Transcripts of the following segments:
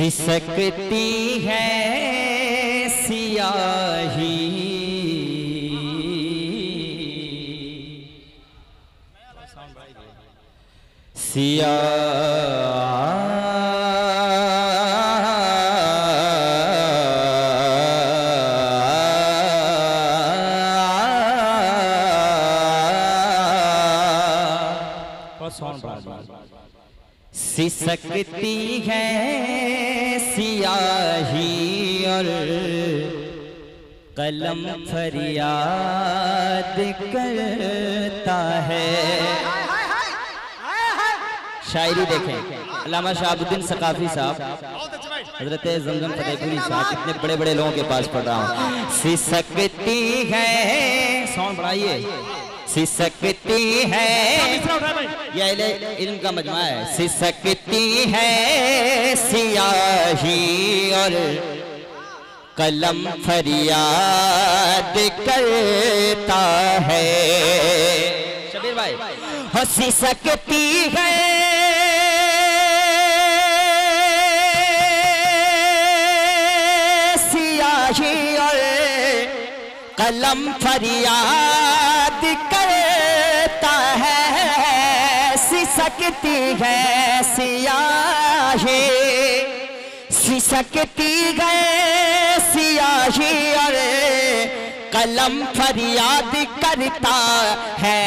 सिसकती है सियाही सिसकती है सियाही और कलम फरियाद करता है। शायरी देखें, अल्लामा शाहबुद्दीन सकाफी साहब, हजरत जमजम फतेहपुरी साहब, इतने बड़े बड़े लोगों के पास पढ़ रहा हूँ। सिसकती है, साउंड बढ़ाइए, सिसकती है, ये इनका मजमा है। सिसकती है सियाही और कलम फरियाद करता है। शब्बीर भाई, हो सिसकती है सियाही और कलम फरियाद करता है। सिसकती है सियाही, सिसकती है सियाही और कलम फरियाद करता है।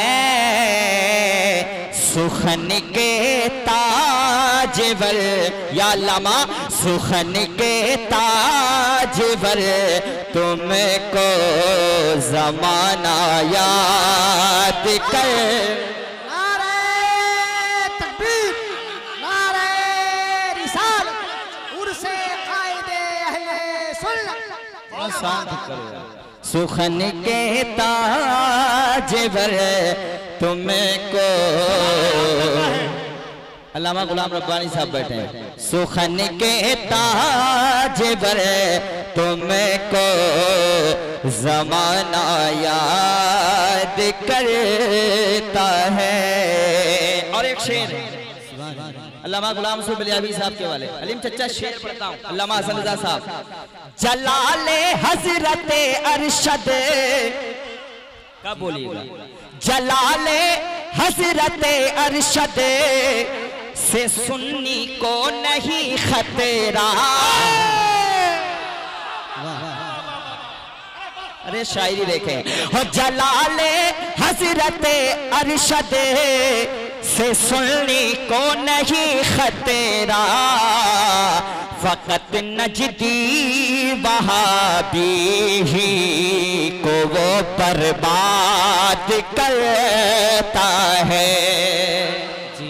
सुखन के ताजवर या अल्लामा, सुखन के ताजवर तुमको जमाना याद कर। नारे तकबीर, नारे रिसालत, उर्से कायदे अहले सुन्नत। सुखन के ताजवर तुमको, अल्लामा गुलाम रब्बानी साहब बैठे हैं। सुखन के ताजवर तुमको जमाना याद करता है। और एक शेर अल्लामा गुलाम सुब्लियावी साहब के वाले अलीम चच्चा शेर पढ़ता हूँ, अल्लामा हसन साहब। जलाले हसरते अरशद का बोलिए, जलाले हसरते अरशद से सुन्नी को नहीं खतरा। अरे शायरी देखें, हो जलाले हसरते अरशद से सुन्नी को नहीं खतरा। फकत नजदी वहाबी ही को वो बर्बाद करता है।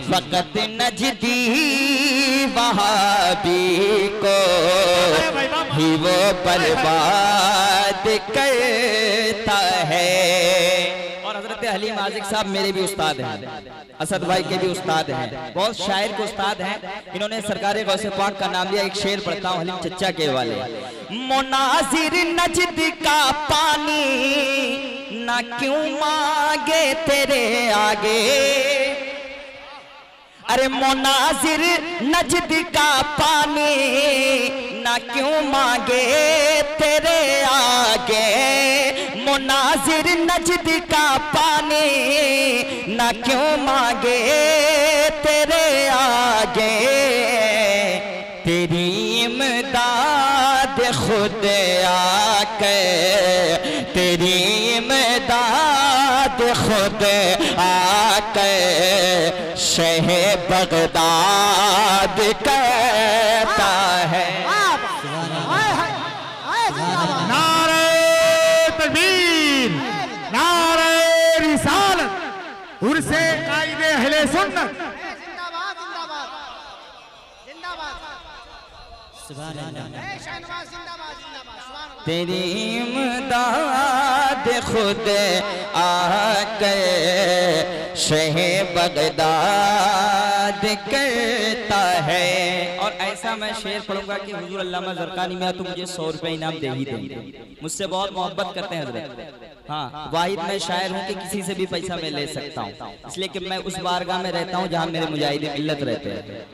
फकत नजदी वहाबी को ही वो बर्बाद करता है। हलीम आज़िक साहब मेरे भी उस्ताद हैं, असद भाई के भी उस्ताद हैं, बहुत शायर के उस्ताद हैं। इन्होंने सरकारे गौसे पाक का नाम लिया। एक शेर पढ़ता हूँ हलीम चच्चा के वाले। मुनाजिर नजद का पानी ना क्यों मांगे तेरे आगे। अरे मुनाजिर नजद का पानी ना क्यों मांगे तेरे आगे। मुनाजिर नजद का पानी ना क्यों मांगे तेरे आगे। तेरी इमदाद खुद आके, तेरी इमदाद खुद आके शहे बगदाद कहता है। नारे तकबीर, नारे रिसालत, उर्से कायदे अहले सुन्नत। तेरी इमदाद खुद आके शहे बगदाद कहता है। और ऐसा मैं शेर पढ़ूंगा कि हुजूर अल्लामा जरकानी मियां तुम मुझे 100 रुपए इनाम दे ही देंगे। मुझसे बहुत मोहब्बत करते हैं हजरत। हाँ, वाहिद मैं शायर हूँ कि किसी से भी पैसा मैं ले सकता हूँ, इसलिए कि मैं उस बारगाह में रहता हूँ जहाँ मेरे मुजाहिद मिल्लत रहते हैं।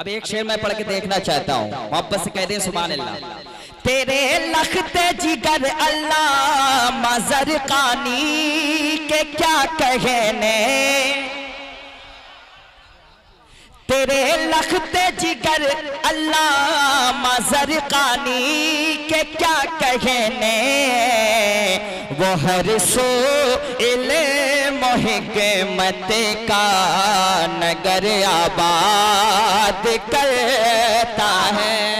अब एक शेर मैं पढ़ के देखना चाहता हूँ, वापस से कह दें सुभान अल्लाह। तेरे लखते जिगर अल्लामा जरकानी के क्या कहने, तेरे लखते जिगर अल्लामा जरकानी के क्या कहने, वो हर सो इले मोहकमत का नगर आबाद करता है,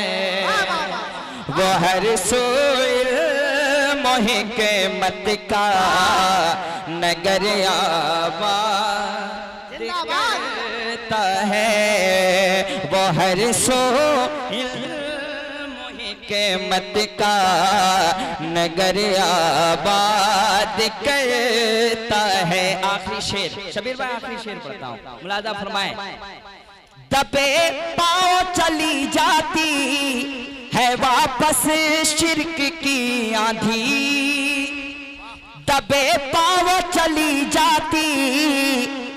वो हर सो इले मोहकमत का नगर आबाद करता है, वो हर सो मोहकमत का नगर आबाद करता है। आखिरी शेर शब्बीर भाई, आखिरी शेर पढ़ता हूँ, मुलाजा फरमाए। दबे पाँव चली जाती है वापस शिरक की आंधी, दबे पाँव चली जाती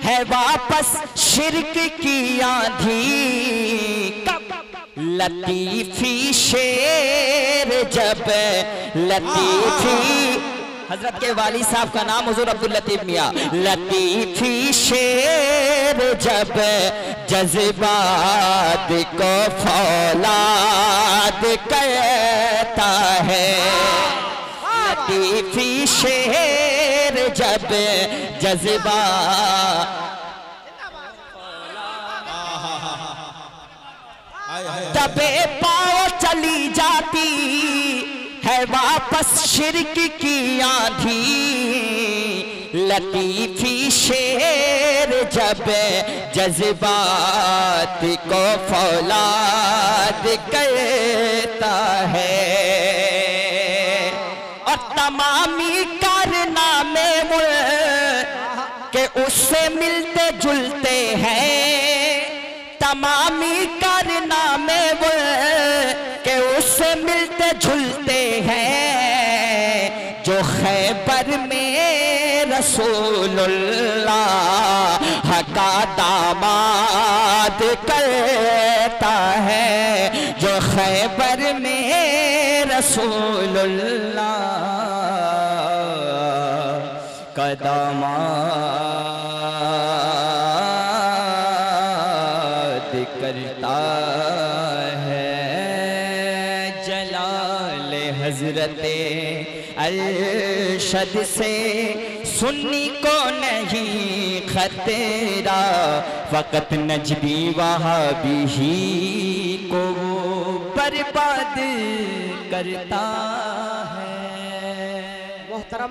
है वापस शिरक की आंधी। लतीफी शेर जब लतीफी, हजरत के वाली साहब का नाम हुजूर अब्दुल लतीफ मियां। लतीफी शेर जब जज्बात को फौलाद करता है, लतीफी शेर जब जज्बा दबे पाँव चली जाती है वापस शिरक की आंधी। लतीफी शेर जब जज्बात को फौलाद करता है, और तमामी कारनामे के उससे मिलते जुलते हैं, तमामी कारनामे वो के उससे मिलते जुलते हैं। जो खैबर में रसूलुल्लाह का दामाद करता है, जो खैबर में रसूलुल्लाह का दामाद करता है। जलाले हसरते अरशद से सुन्नी को नहीं खतरा, फकत नजदी वहाबी ही को बर्बाद करता है।